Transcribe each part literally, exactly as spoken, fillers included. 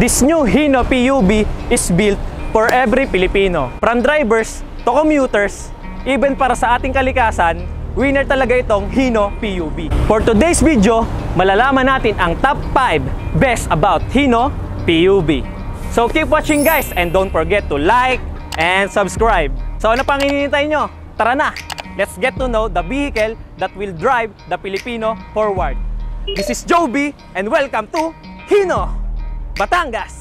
This new Hino P U V is built for every Filipino. From drivers to commuters, even para sa ating kalikasan, winner talaga itong Hino P U V. For today's video, malalaman natin ang top five best about Hino P U V. So keep watching guys and don't forget to like and subscribe. So ano pang hinihintay nyo? Tara na! Let's get to know the vehicle that will drive the Filipino forward. This is Joby and welcome to Hino Batangas!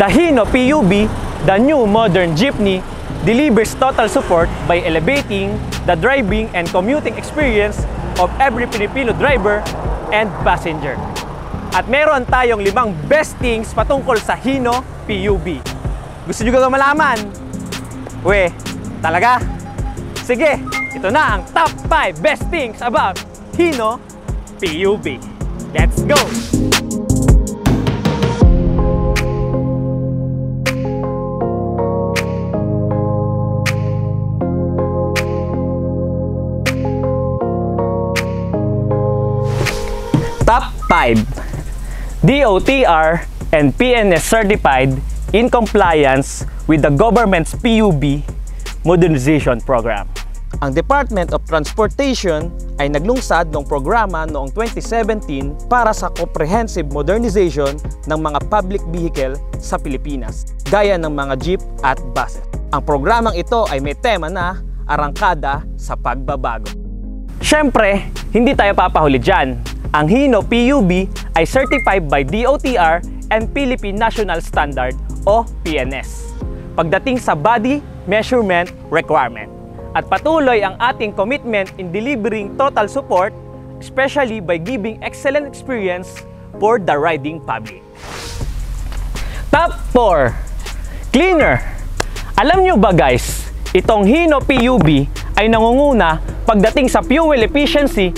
The Hino P U V, the new modern jeepney, delivers total support by elevating the driving and commuting experience of every Filipino driver and passenger. At meron tayong limang best things patungkol sa Hino P U V. Gusto nyo ka malaman? We, talaga? Sige, ito na ang top five best things about Hino P U V. Let's go! Top five. D O T R and P N S certified in compliance with the government's P U V modernization program. Ang Department of Transportation ay naglungsad ng programa noong twenty seventeen para sa comprehensive modernization ng mga public vehicle sa Pilipinas, gaya ng mga jeep at buses. Ang programang ito ay may tema na Arangkada sa Pagbabago. Siyempre, hindi tayo papahuli dyan. Ang Hino P U V ay certified by D O T R and Philippine National Standard o P N S pagdating sa body measurement requirement. At patuloy ang ating commitment in delivering total support, especially by giving excellent experience for the riding public. Top four. Cleaner. Alam nyo ba guys, itong Hino P U V ay nangunguna pagdating sa fuel efficiency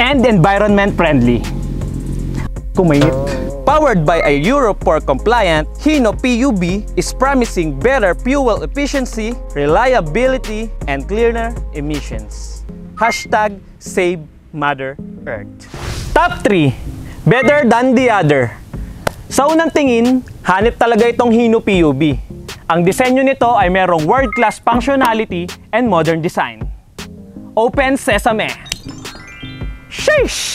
and environment friendly. Kumingit. Powered by a Euro four compliant, Hino P U V is promising better fuel efficiency, reliability, and cleaner emissions. Hashtag Save Mother Earth. Top three. Better than the other. Sa unang tingin, hanip talaga itong Hino P U V. Ang disenyo nito ay merong world-class functionality and modern design. Open sesame. Sheesh!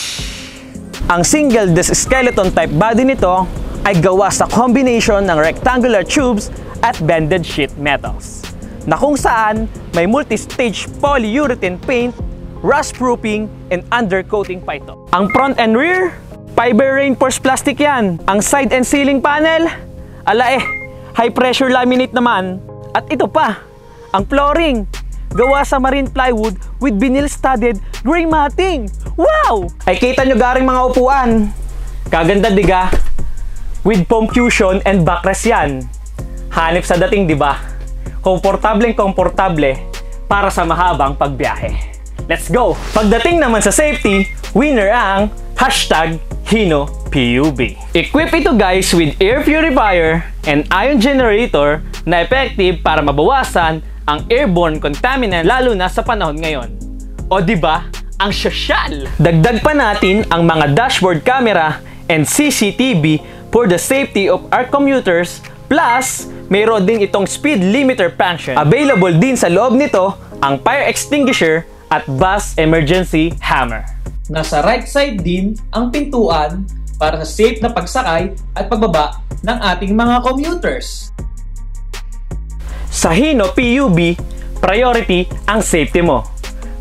Ang single disc skeleton type body nito ay gawa sa combination ng rectangular tubes at bended sheet metals na kung saan may multi-stage polyurethane paint, rust proofing, and undercoating pa ito. Ang front and rear, fiber reinforced plastic yan. Ang side and ceiling panel, ala eh, high pressure laminate naman. At ito pa, ang flooring, gawa sa marine plywood with vinyl studded gray matting. Wow! Ay kita nyo garing mga upuan. Kaganda diga. With foam cushion and backrest yan. Hanip sa dating, di ba? Komportableng komportable para sa mahabang pagbiyahe. Let's go! Pagdating naman sa safety, winner ang hashtag Hino P U V. Equip ito guys with air purifier and ion generator na effective para mabawasan ang airborne contaminant lalo na sa panahon ngayon. O di ba? Ang sosyal! Dagdag pa natin ang mga dashboard camera and C C T V for the safety of our commuters. Plus, mayroon din itong speed limiter function. Available din sa loob nito ang fire extinguisher at bus emergency hammer. Nasa right side din ang pintuan para sa safe na pagsakay at pagbaba ng ating mga commuters. Sa Hino P U V, priority ang safety mo.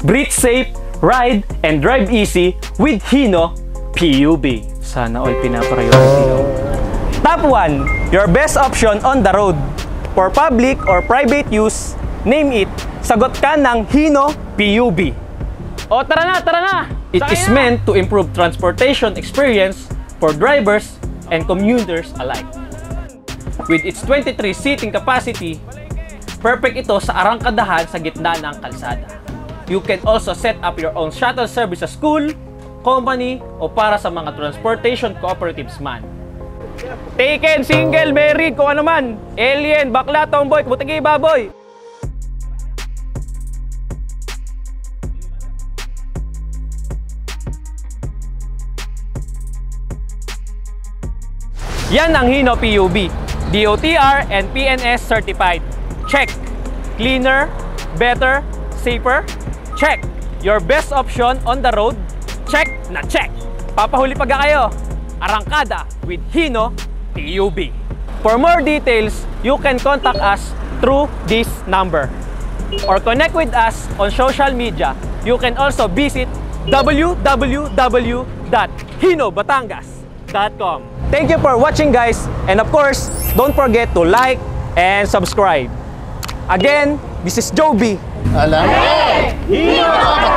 Breathe safe, ride, and drive easy with Hino P U V. Sana all pinapriority mo. Top one. Your best option on the road. For public or private use, name it. Sagot ka ng Hino P U V. O tara na, tara na! It Saka is na. meant to improve transportation experience for drivers and commuters alike. With its twenty-three seating capacity, perfect ito sa arangkadahan sa gitna ng kalsada. You can also set up your own shuttle service sa school, company, o para sa mga transportation cooperatives man. Taken, single, married, kung ano man. Alien, bakla, tomboy, butiki, baboy. Yan ang Hino P U V, D O T R and P N S certified. Check! Cleaner, better, safer? Check! Your best option on the road? Check na check! Papahuli pa ga kayo! Arangkada with Hino P U V. For more details, you can contact us through this number or connect with us on social media. You can also visit w w w dot hino batangas dot com. Thank you for watching, guys, and of course, don't forget to like and subscribe. Again, this is Joby. Alam! Hino!